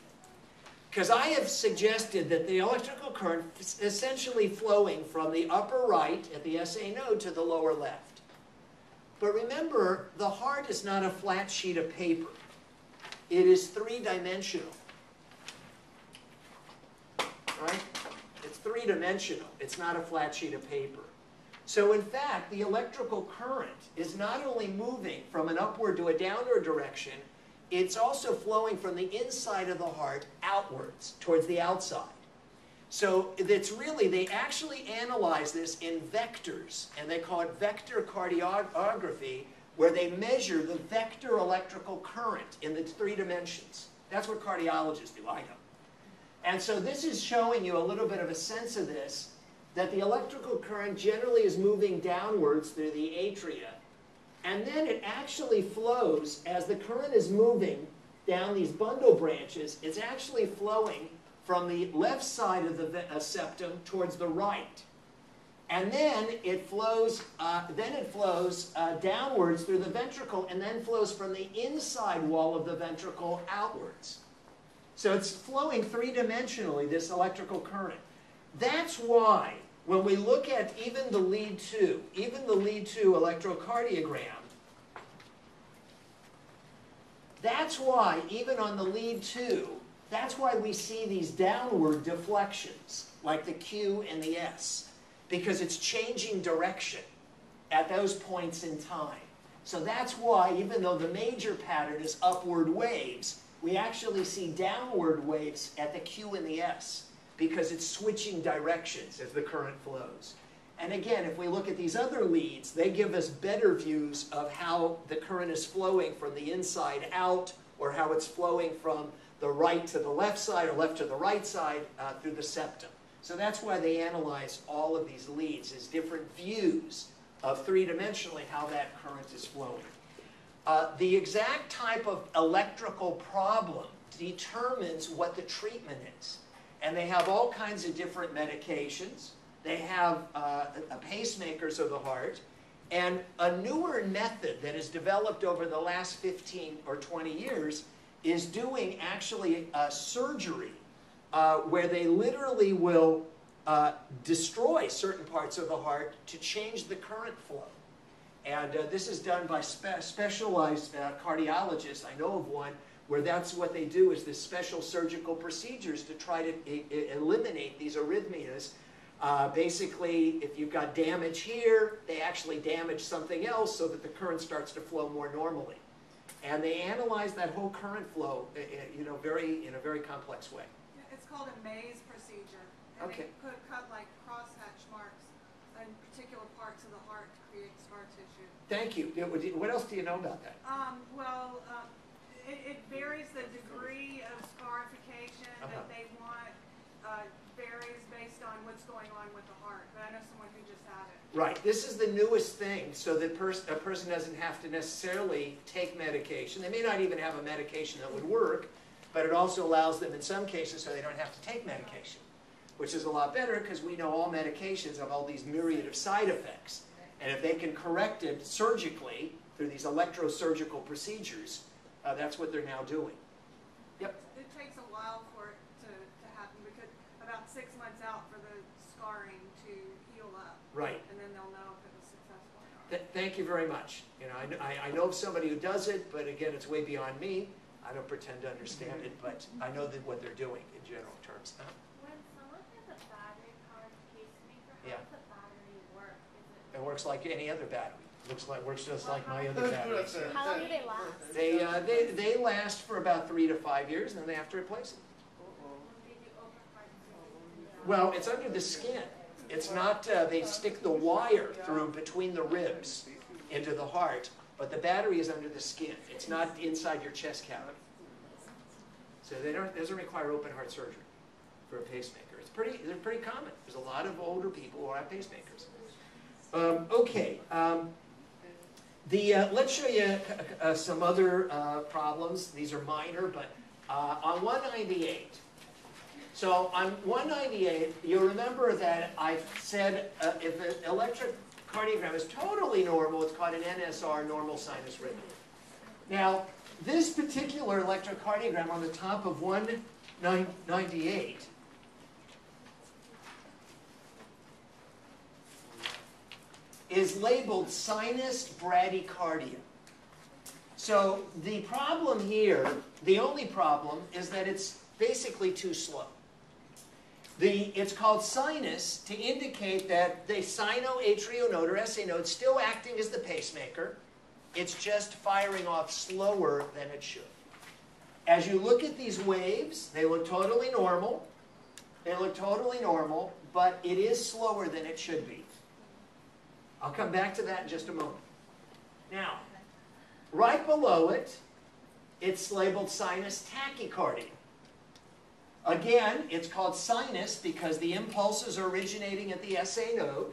Because I have suggested that the electrical current is essentially flowing from the upper right at the SA node to the lower left. But remember, the heart is not a flat sheet of paper. It is three-dimensional. Right? It's three-dimensional. It's not a flat sheet of paper. So in fact, the electrical current is not only moving from an upward to a downward direction, it's also flowing from the inside of the heart outwards, towards the outside. So it's really, they actually analyze this in vectors, and they call it vector cardiography, where they measure the vector electrical current in the three dimensions. That's what cardiologists do, I know. And so this is showing you a little bit of a sense of this, that the electrical current generally is moving downwards through the atria. And then it actually flows, as the current is moving down these bundle branches, it's actually flowing from the left side of the septum towards the right. And then it flows, downwards through the ventricle, and then flows from the inside wall of the ventricle outwards. So it's flowing three-dimensionally, this electrical current. That's why when we look at even the lead 2, electrocardiogram, that's why even on the lead 2, that's why we see these downward deflections, like the Q and the S, because it's changing direction at those points in time. So that's why even though the major pattern is upward waves, we actually see downward waves at the Q and the S, because it's switching directions as the current flows. And again, if we look at these other leads, they give us better views of how the current is flowing from the inside out, or how it's flowing from the right to the left side, or left to the right side through the septum. So that's why they analyze all of these leads as different views of three-dimensionally how that current is flowing. The exact type of electrical problem determines what the treatment is. And they have all kinds of different medications. They have pacemakers of the heart. And a newer method that is developed over the last 15 or 20 years is doing actually a surgery where they literally will destroy certain parts of the heart to change the current flow. And this is done by specialized cardiologists. I know of one where that's what they do, is this special surgical procedures to try to eliminate these arrhythmias. Basically, if you've got damage here, they actually damage something else so that the current starts to flow more normally. And they analyze that whole current flow, you know, in a very complex way. It's called a maze procedure. And okay. They cut like crosshatch marks in particular parts of the heart to create scar tissue. Thank you. What else do you know about that? It varies the degree of scarification that they want. Varies based on what's going on with the heart. But I know someone who just had it. Right. This is the newest thing, so that a person doesn't have to necessarily take medication. They may not even have a medication that would work, but it also allows them in some cases so they don't have to take medication, which is a lot better because we know all medications have all these myriad of side effects. And if they can correct it surgically through these electrosurgical procedures, that's what they're now doing. Yep. It takes a while for it to happen, because about 6 months out for the scarring to heal up. Right. And then they'll know if it was successful or not. Thank you very much. You know, I know of somebody who does it, but again, it's way beyond me. I don't pretend to understand it, but I know that what they're doing in general terms. Huh? When someone has a battery-powered pacemaker, how does the battery work? It works like any other battery. Works just like my other batteries. How long do they last? They last for about 3 to 5 years, and then they have to replace them. Well, it's under the skin. It's not. They stick the wire through between the ribs into the heart, but the battery is under the skin. It's not inside your chest cavity. So they don't. It doesn't require open heart surgery for a pacemaker. It's pretty. They're pretty common. There's a lot of older people who have pacemakers. Okay. Let's show you some other problems. These are minor, but on 198, So on 198, you remember that I said if an electrocardiogram is totally normal, it's called an NSR, normal sinus rhythm. Now, this particular electrocardiogram on the top of 198 is labeled sinus bradycardia. So the problem here, the only problem, is that it's basically too slow. It's called sinus to indicate that the sinoatrial node or SA node is still acting as the pacemaker. It's just firing off slower than it should. As you look at these waves, they look totally normal. They look totally normal, but it is slower than it should be. I'll come back to that in just a moment. Now, right below it, it's labeled sinus tachycardia. Again, it's called sinus because the impulses are originating at the SA node.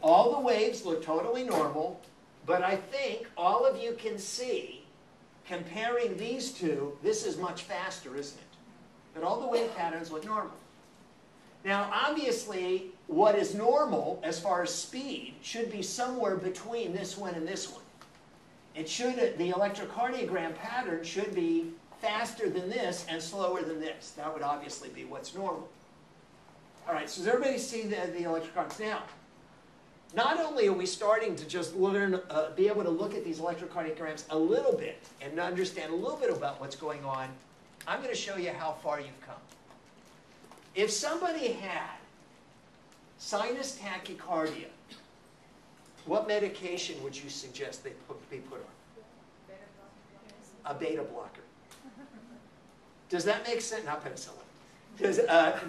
All the waves look totally normal, but I think all of you can see, comparing these two, this is much faster, isn't it? But all the wave patterns look normal. Now, obviously, what is normal as far as speed should be somewhere between this one and this one. It should, the electrocardiogram pattern should be faster than this and slower than this. That would obviously be what's normal. All right, so does everybody see the electrocardiogram? Now, not only are we starting to just learn, be able to look at these electrocardiograms a little bit and understand a little bit about what's going on, I'm going to show you how far you've come. If somebody had sinus tachycardia, what medication would you suggest they be put on? A beta blocker. Does that make sense? Not penicillin. Does, a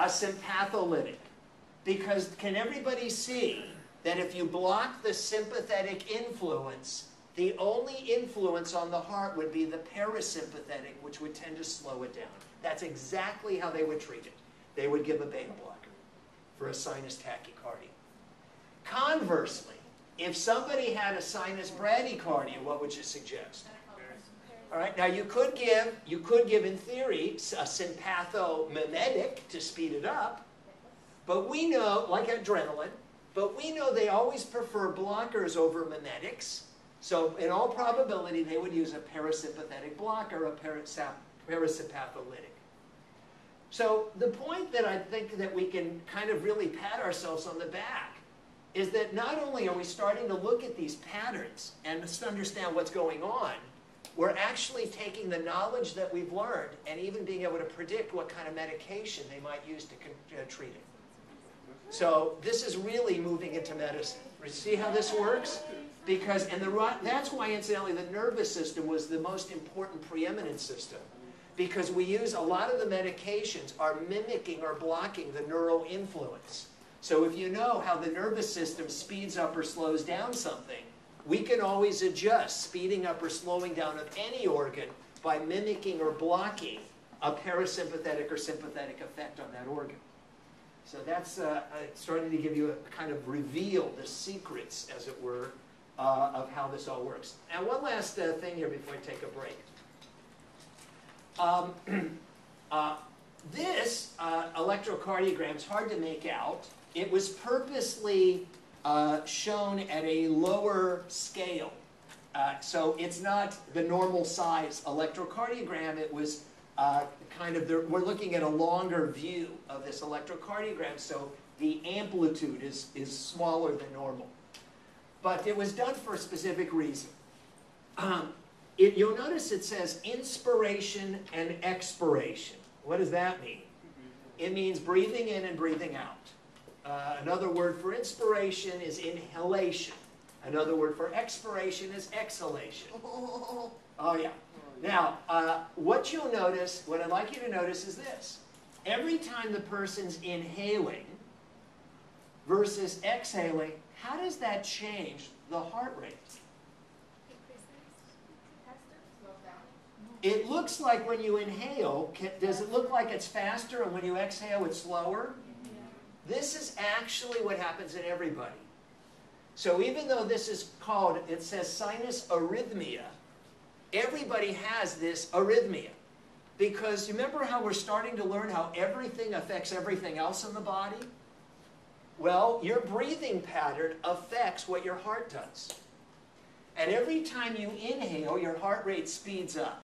sympatholytic. Because can everybody see that if you block the sympathetic influence, the only influence on the heart would be the parasympathetic, which would tend to slow it down. That's exactly how they would treat it. They would give a beta blocker for a sinus tachycardia. Conversely, if somebody had a sinus bradycardia, what would you suggest? All right, now you could give in theory, a sympathomimetic to speed it up. But we know, like adrenaline, but we know they always prefer blockers over mimetics. So in all probability, they would use a parasympathetic blocker, a parasympatholytic. So the point that I think that we can kind of really pat ourselves on the back is that not only are we starting to look at these patterns and understand what's going on, we're actually taking the knowledge that we've learned and even being able to predict what kind of medication they might use to treat it. So this is really moving into medicine. See how this works? Because, and that's why, incidentally, the nervous system was the most important preeminent system, because we use a lot of the medications are mimicking or blocking the neural influence. So if you know how the nervous system speeds up or slows down something, we can always adjust speeding up or slowing down of any organ by mimicking or blocking a parasympathetic or sympathetic effect on that organ. So that's starting to give you a kind of reveal the secrets, as it were, of how this all works. Now, one last thing here before I take a break. This electrocardiogram is hard to make out. It was purposely shown at a lower scale. So it's not the normal size electrocardiogram. It was we're looking at a longer view of this electrocardiogram, so the amplitude is smaller than normal. But it was done for a specific reason. You'll notice it says inspiration and expiration. What does that mean? It means breathing in and breathing out. Another word for inspiration is inhalation. Another word for expiration is exhalation. Oh, yeah. Now, what you'll notice, what I'd like you to notice is this. Every time the person's inhaling versus exhaling, how does that change the heart rate? It looks like when you inhale, does it look like it's faster and when you exhale it's slower? This is actually what happens in everybody. So even though this is called, it says sinus arrhythmia, everybody has this arrhythmia. Because you remember how we're starting to learn how everything affects everything else in the body? Well, your breathing pattern affects what your heart does. And every time you inhale, your heart rate speeds up.